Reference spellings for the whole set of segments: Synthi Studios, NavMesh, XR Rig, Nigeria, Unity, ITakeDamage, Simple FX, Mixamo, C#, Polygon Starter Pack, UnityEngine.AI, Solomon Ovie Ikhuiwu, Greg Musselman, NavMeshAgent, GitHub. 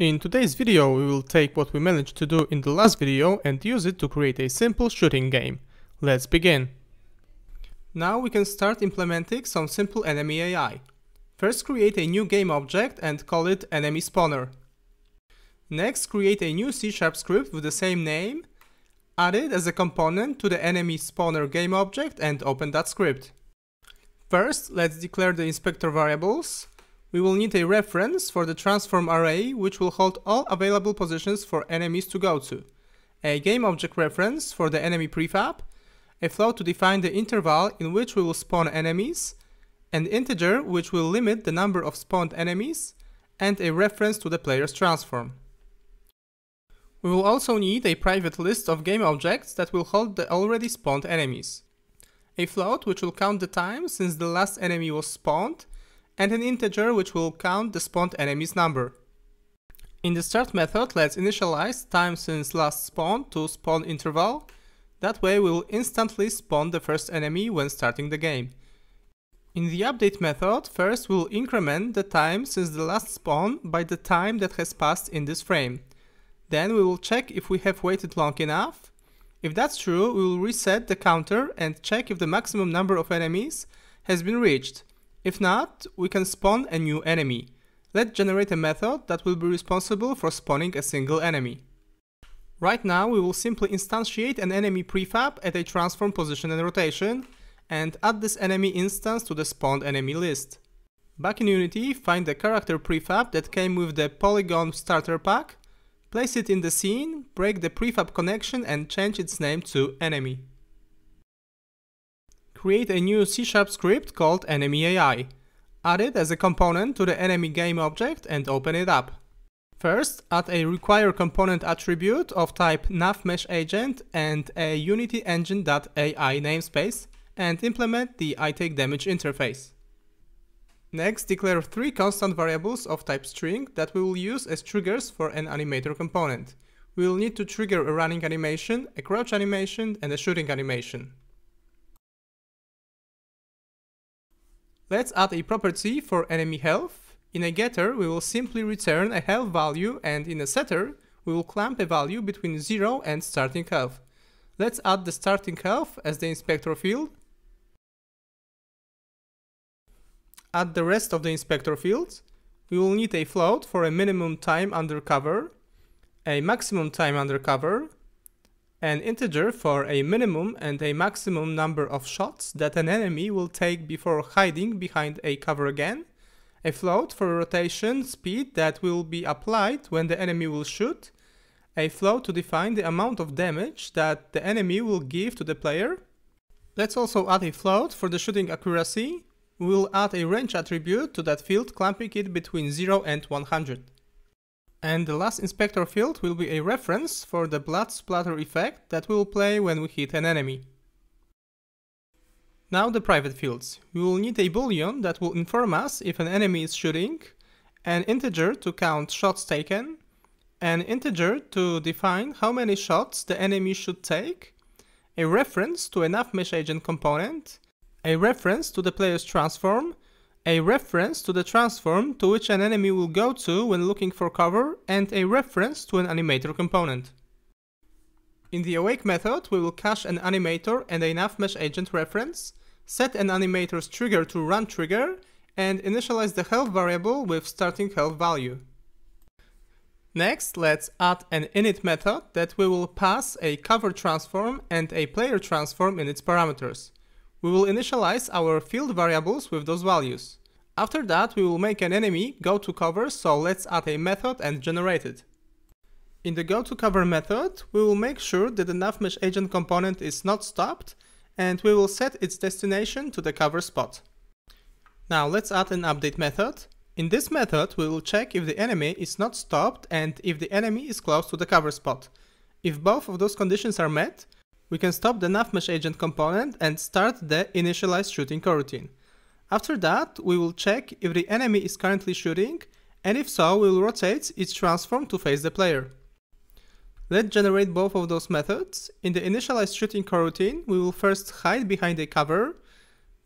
In today's video, we will take what we managed to do in the last video and use it to create a simple shooting game. Let's begin. Now we can start implementing some simple enemy AI. First, create a new game object and call it enemy spawner. Next, create a new C# script with the same name, add it as a component to the enemy spawner game object and open that script. First, let's declare the inspector variables. We will need a reference for the transform array, which will hold all available positions for enemies to go to, a game object reference for the enemy prefab, a float to define the interval in which we will spawn enemies, an integer which will limit the number of spawned enemies, and a reference to the player's transform. We will also need a private list of game objects that will hold the already spawned enemies, a float which will count the time since the last enemy was spawned, and an integer which will count the spawned enemy's number. In the start method, let's initialize time since last spawn to spawn interval. That way we will instantly spawn the first enemy when starting the game. In the update method, first we will increment the time since the last spawn by the time that has passed in this frame. Then we will check if we have waited long enough. If that's true, we will reset the counter and check if the maximum number of enemies has been reached. If not, we can spawn a new enemy. Let's generate a method that will be responsible for spawning a single enemy. Right now we will simply instantiate an enemy prefab at a transform position and rotation, and add this enemy instance to the spawned enemy list. Back in Unity, find the character prefab that came with the Polygon Starter Pack, place it in the scene, break the prefab connection and change its name to enemy. Create a new C# script called enemy AI. Add it as a component to the enemy game object and open it up. First, add a require component attribute of type NavMeshAgent and a UnityEngine.AI namespace and implement the ITakeDamage interface. Next, declare three constant variables of type string that we will use as triggers for an animator component. We will need to trigger a running animation, a crouch animation and a shooting animation. Let's add a property for enemy health. In a getter, we will simply return a health value, and in a setter, we will clamp a value between 0 and starting health. Let's add the starting health as the inspector field. Add the rest of the inspector fields. We will need a float for a minimum time under cover, a maximum time under cover, an integer for a minimum and a maximum number of shots that an enemy will take before hiding behind a cover again, a float for rotation speed that will be applied when the enemy will shoot, a float to define the amount of damage that the enemy will give to the player. Let's also add a float for the shooting accuracy. We will add a range attribute to that field, clamping it between 0 and 100. And the last inspector field will be a reference for the blood splatter effect that will play when we hit an enemy. Now the private fields. We will need a boolean that will inform us if an enemy is shooting, an integer to count shots taken, an integer to define how many shots the enemy should take, a reference to a NavMeshAgent component, a reference to the player's transform, a reference to the transform to which an enemy will go to when looking for cover, and a reference to an animator component. In the awake method, we will cache an animator and a NavMeshAgent reference, set an animator's trigger to run trigger, and initialize the health variable with starting health value. Next, let's add an init method that we will pass a cover transform and a player transform in its parameters. We will initialize our field variables with those values. After that, we will make an enemy go to cover, so let's add a method and generate it. In the go to cover method, we will make sure that the NavMeshAgent component is not stopped, and we will set its destination to the cover spot. Now let's add an update method. In this method, we will check if the enemy is not stopped and if the enemy is close to the cover spot. If both of those conditions are met, we can stop the NavMeshAgent component and start the initialize shooting coroutine. After that, we will check if the enemy is currently shooting, and if so, we will rotate its transform to face the player. Let's generate both of those methods. In the initialize shooting coroutine, we will first hide behind a cover,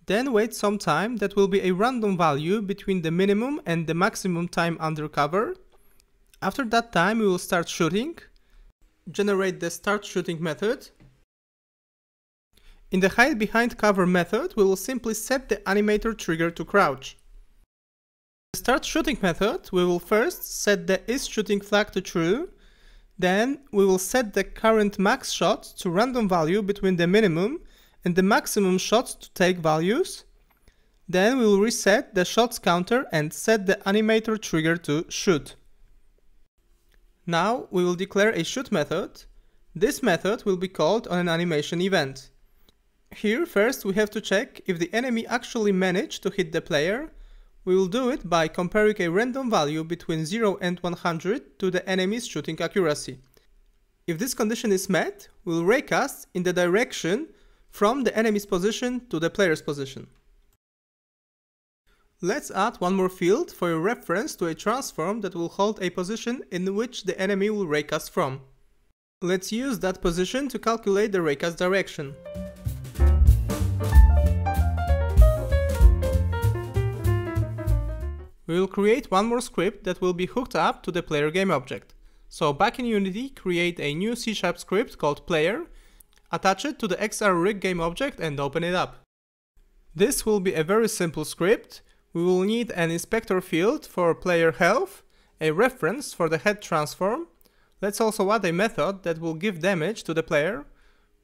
then wait some time that will be a random value between the minimum and the maximum time under cover. After that time, we will start shooting. Generate the start shooting method. In the hide behind cover method, we will simply set the animator trigger to crouch. In the start shooting method, we will first set the is shooting flag to true, then we will set the current max shot to random value between the minimum and the maximum shots to take values. Then we will reset the shots counter and set the animator trigger to shoot. Now we will declare a shoot method. This method will be called on an animation event. Here first we have to check if the enemy actually managed to hit the player. We will do it by comparing a random value between 0 and 100 to the enemy's shooting accuracy. If this condition is met, we will raycast in the direction from the enemy's position to the player's position. Let's add one more field for a reference to a transform that will hold a position in which the enemy will raycast from. Let's use that position to calculate the raycast direction. We will create one more script that will be hooked up to the player game object. So back in Unity, create a new C# script called player, attach it to the XR Rig game object and open it up. This will be a very simple script. We will need an inspector field for player health, a reference for the head transform. Let's also add a method that will give damage to the player.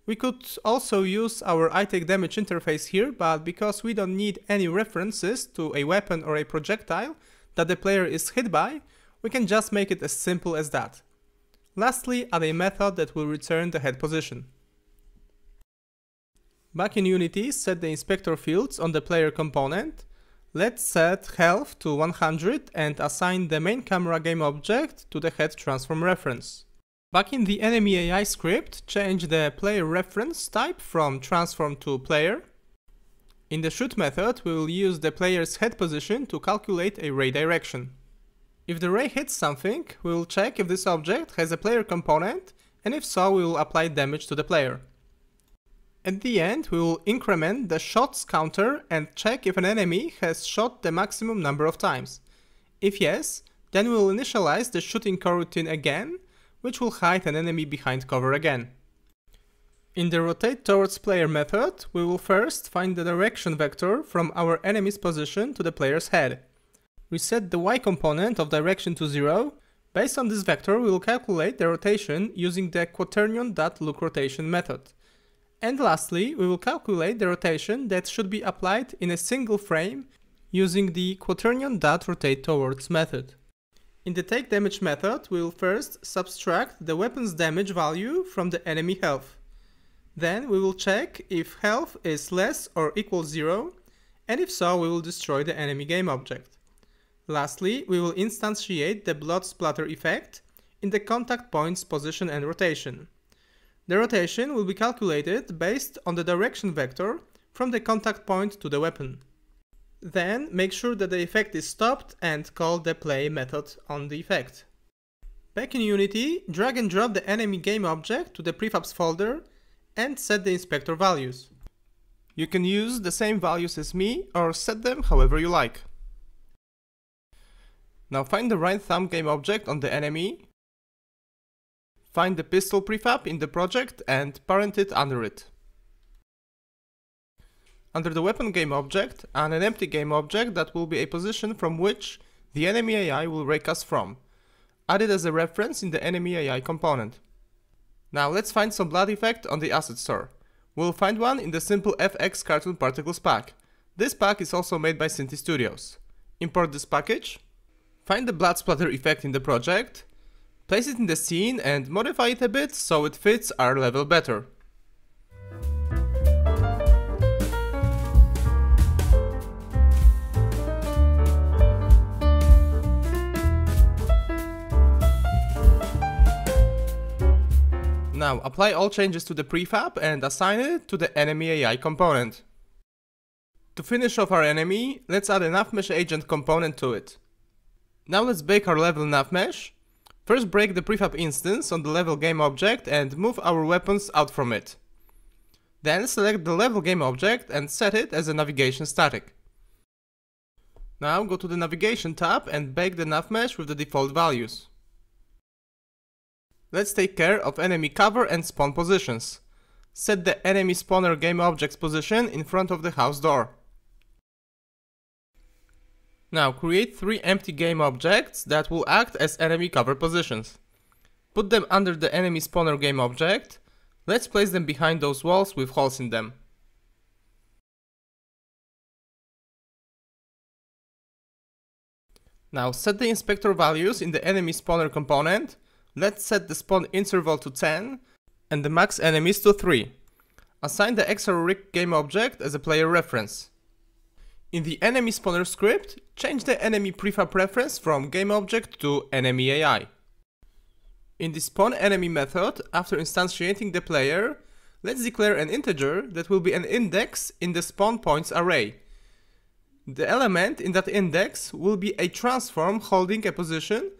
We could also use our ITakeDamage interface here, but because we don't need any references to a weapon or a projectile that the player is hit by, we can just make it as simple as that. Lastly, add a method that will return the head position. Back in Unity, set the inspector fields on the player component. Let's set health to 100 and assign the main camera game object to the head transform reference. Back in the enemy AI script, change the player reference type from transform to player. In the shoot method, we will use the player's head position to calculate a ray direction. If the ray hits something, we will check if this object has a player component, and if so, we will apply damage to the player. At the end, we will increment the shots counter and check if an enemy has shot the maximum number of times. If yes, then we will initialize the shooting coroutine again, which will hide an enemy behind cover again. In the rotate towards player method, we will first find the direction vector from our enemy's position to the player's head. Reset the Y component of direction to 0. Based on this vector, we will calculate the rotation using the quaternion.lookRotation method. And lastly, we will calculate the rotation that should be applied in a single frame using the quaternion.rotateTowards method. In the TakeDamage method, we will first subtract the weapon's damage value from the enemy health. Then we will check if health is less or equal 0, and if so, we will destroy the enemy game object. Lastly, we will instantiate the blood splatter effect in the contact point's position and rotation. The rotation will be calculated based on the direction vector from the contact point to the weapon. Then make sure that the effect is stopped and call the play method on the effect. Back in Unity, drag and drop the enemy game object to the prefabs folder and set the inspector values. You can use the same values as me or set them however you like. Now find the right thumb game object on the enemy, find the pistol prefab in the project and parent it under it. Under the weapon game object, add an empty game object that will be a position from which the enemy AI will raycast from. Add it as a reference in the enemy AI component. Now let's find some blood effect on the asset store. We'll find one in the Simple FX Cartoon Particles pack. This pack is also made by Synthi Studios. Import this package, find the blood splatter effect in the project, place it in the scene and modify it a bit so it fits our level better. Now apply all changes to the prefab and assign it to the enemy AI component. To finish off our enemy, let's add a NavMeshAgent component to it. Now let's bake our level NavMesh. First break the prefab instance on the level game object and move our weapons out from it. Then select the level game object and set it as a navigation static. Now go to the navigation tab and bake the NavMesh with the default values. Let's take care of enemy cover and spawn positions. Set the enemy spawner game object's position in front of the house door. Now create 3 empty game objects that will act as enemy cover positions. Put them under the enemy spawner game object. Let's place them behind those walls with holes in them. Now set the inspector values in the enemy spawner component. Let's set the spawn interval to 10 and the max enemies to 3. Assign the XR Rig game object as a player reference. In the enemy spawner script, change the enemy prefab reference from game object to enemy AI. In the spawn enemy method, after instantiating the player, let's declare an integer that will be an index in the spawn points array. The element in that index will be a transform holding a position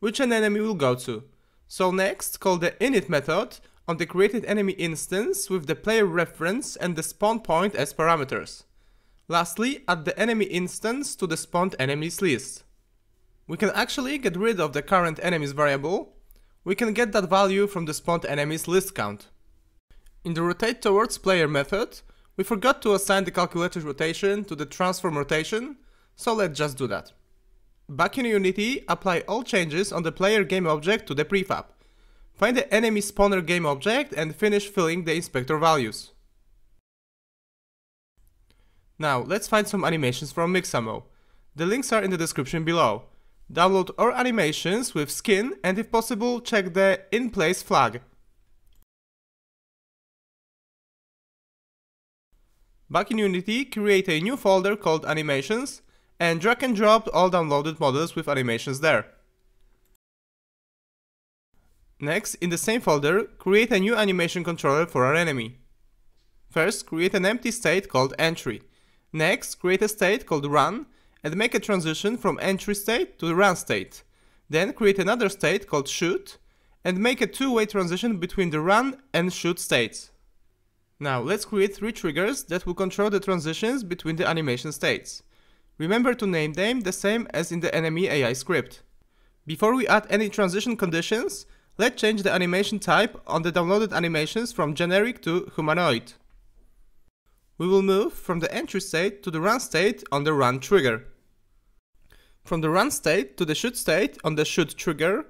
which an enemy will go to. So next, call the init method on the created enemy instance with the player reference and the spawn point as parameters. Lastly, add the enemy instance to the spawned enemies list. We can actually get rid of the current enemies variable. We can get that value from the spawned enemies list count. In the rotate towards player method, we forgot to assign the calculated rotation to the transform rotation, so let's just do that. Back in Unity, apply all changes on the player game object to the prefab. Find the enemy spawner game object and finish filling the inspector values. Now let's find some animations from Mixamo. The links are in the description below. Download our animations with skin and if possible check the in-place flag. Back in Unity, create a new folder called Animations and drag and drop all downloaded models with animations there. Next, in the same folder, create a new animation controller for our enemy. First, create an empty state called Entry. Next, create a state called Run and make a transition from Entry state to the Run state. Then create another state called Shoot and make a two-way transition between the Run and Shoot states. Now let's create 3 triggers that will control the transitions between the animation states. Remember to name them the same as in the enemy AI script. Before we add any transition conditions, let's change the animation type on the downloaded animations from generic to humanoid. We will move from the entry state to the run state on the run trigger. From the run state to the shoot state on the shoot trigger,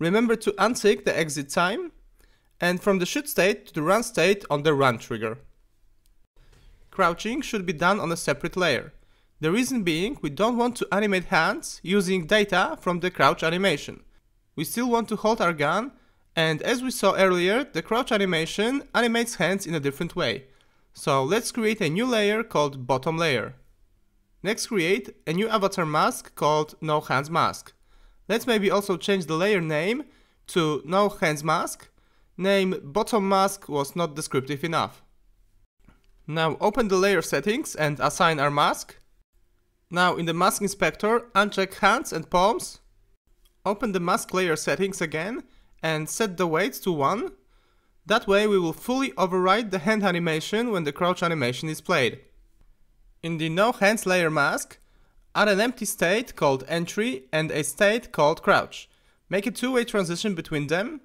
remember to untick the exit time. And from the shoot state to the run state on the run trigger. Crouching should be done on a separate layer. The reason being, we don't want to animate hands using data from the crouch animation. We still want to hold our gun, and as we saw earlier, the crouch animation animates hands in a different way. So let's create a new layer called bottom layer. Next, create a new avatar mask called no hands mask. Let's maybe also change the layer name to no hands mask. Name bottom mask was not descriptive enough. Now open the layer settings and assign our mask. Now in the mask inspector, uncheck hands and palms. Open the mask layer settings again and set the weights to 1. That way we will fully override the hand animation when the crouch animation is played. In the no hands layer mask, add an empty state called entry and a state called crouch. Make a two-way transition between them.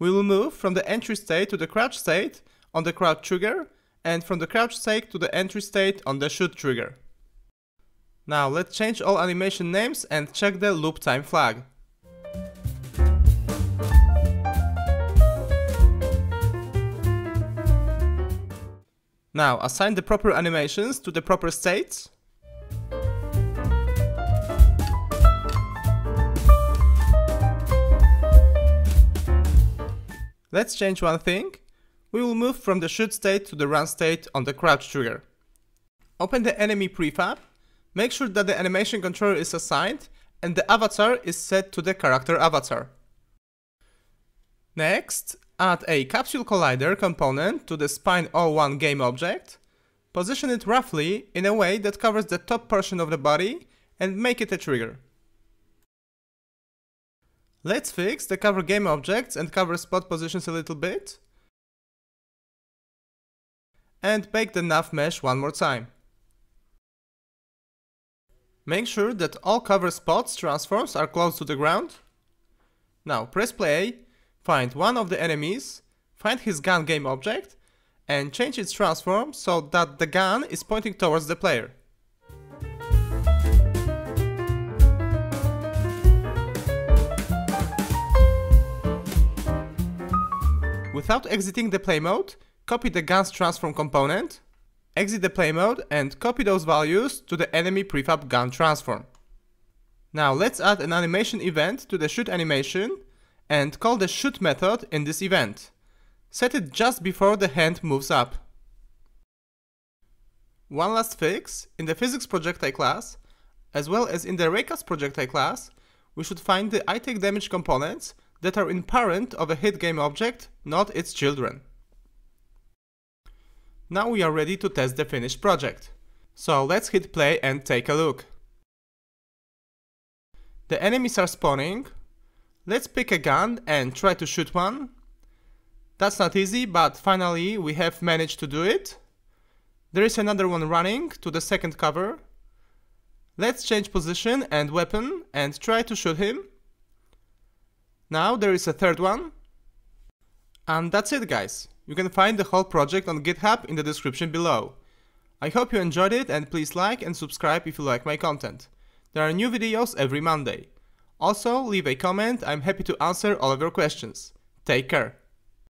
We will move from the entry state to the crouch state on the crouch trigger and from the crouch state to the entry state on the shoot trigger. Now let's change all animation names and check the loop time flag. Now assign the proper animations to the proper states. Let's change one thing. We will move from the shoot state to the run state on the crouch trigger. Open the enemy prefab, make sure that the animation controller is assigned and the avatar is set to the character avatar. Next, add a capsule collider component to the spine01 game object. Position it roughly in a way that covers the top portion of the body and make it a trigger. Let's fix the cover game objects and cover spot positions a little bit. And bake the nav mesh one more time. Make sure that all cover spots transforms are close to the ground. Now press play, Find one of the enemies, find his gun game object, and change its transform so that the gun is pointing towards the player. Without exiting the play mode, copy the gun's transform component, exit the play mode and copy those values to the enemy prefab gun transform. Now let's add an animation event to the shoot animation and call the shoot method in this event. Set it just before the hand moves up. One last fix, in the Physics Projectile class, as well as in the Raycast Projectile class, we should find the ITakeDamage components that are in parent of a hit game object, not its children. Now we are ready to test the finished project. So let's hit play and take a look. The enemies are spawning. Let's pick a gun and try to shoot one. That's not easy, but finally we have managed to do it. There is another one running to the second cover. Let's change position and weapon and try to shoot him. Now there is a third one. And that's it, guys. You can find the whole project on GitHub in the description below. I hope you enjoyed it and please like and subscribe if you like my content. There are new videos every Monday. Also, leave a comment, I'm happy to answer all of your questions. Take care.